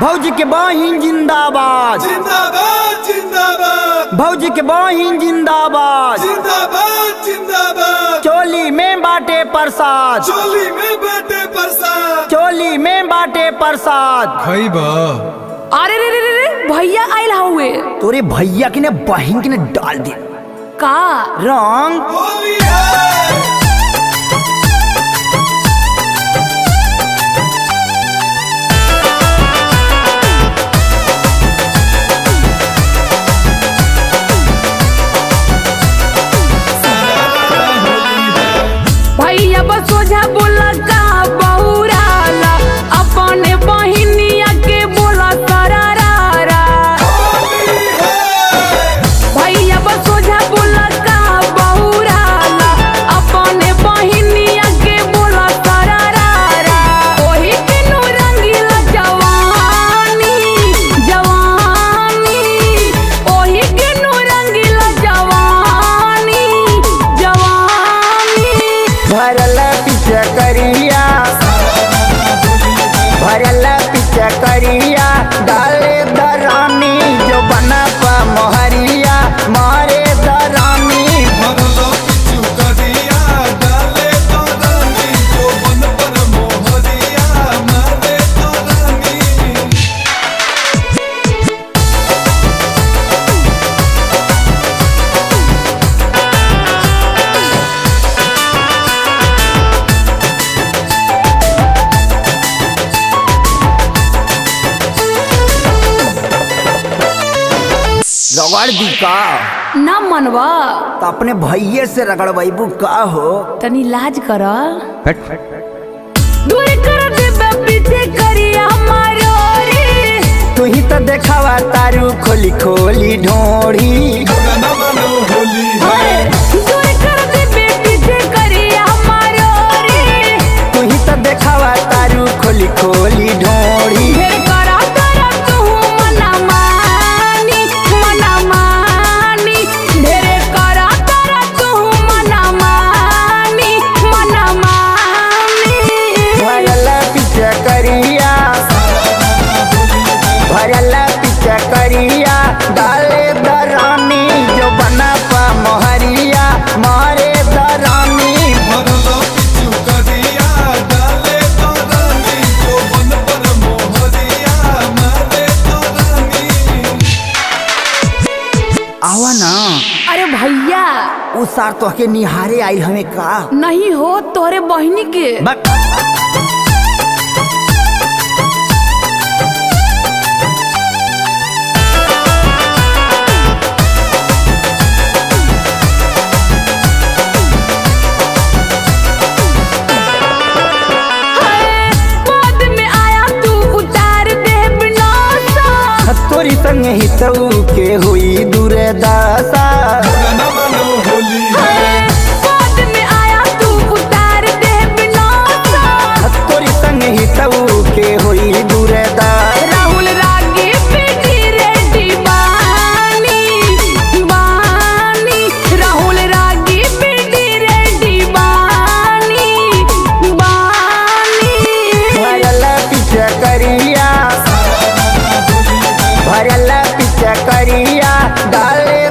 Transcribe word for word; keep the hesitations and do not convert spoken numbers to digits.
भौजी के बहिन जिंदाबाद जिंदाबाद जिंदाबाद, भौजी के बहिन जिंदाबाद जिंदाबाद जिंदाबाद, चोली में बाटे प्रसाद चोली में बाटे प्रसाद चोली में बाटे प्रसाद। खैबा अरे रे रे रे भैया आयल हुए तोरे भैया की ने बहिन की ने डाल दे का रंग। सोझा बोला का बहुराला अपने बहिनिया के बोला करारा, भैया सोझा बोला का बहुराला अपने बहिनिया के बोला करारा। ओही के नु रंगीला जवानी जवानी, ओही के नु रंगीला जवानी जवानी, भरला करिया भरला पिछा करिया डाले दरानी जो बना पा मोहरिया मारे दरानी, भरला पिछू करिया डाले दरानी जो बना पा मोहरिया मारे रगड़ दी का न मनवा तो अपने भैया से रगड़वाइबू का हो तनी लाज करा। फट फट दूर कर दे पीछे करिया मारो रे तू ही तो देखावा तारू खोली खोली ढोड़ी गाना बनो होली है, दूर कर दे पीछे करिया मारो रे तू ही तो देखावा तारू खोली खोली ढोड़ी। भरला पिछा करिया डाले दरानी जो बना पा मोहरिया मारे दरानी, भरला पिछू करिया डाले दरानी जो बना पा मोहरिया मारे दरानी। आवा ना अरे भैया उसार तोहके निहारे आई हमें का नहीं हो तोरे बहिनी के बक... ही तो के हुई दुर्दशा गाना बनो होली है, बाद में आया तू उतार दे विनाशा हत्तोरी संग ही तो के हुई दुर्दशा। राहुल रागी बेटी रे दीवानी दीवानी, राहुल रागी बेटी रे दीवानी दीवानी, भरला पीछा करिया भरला पिछा करिया डाले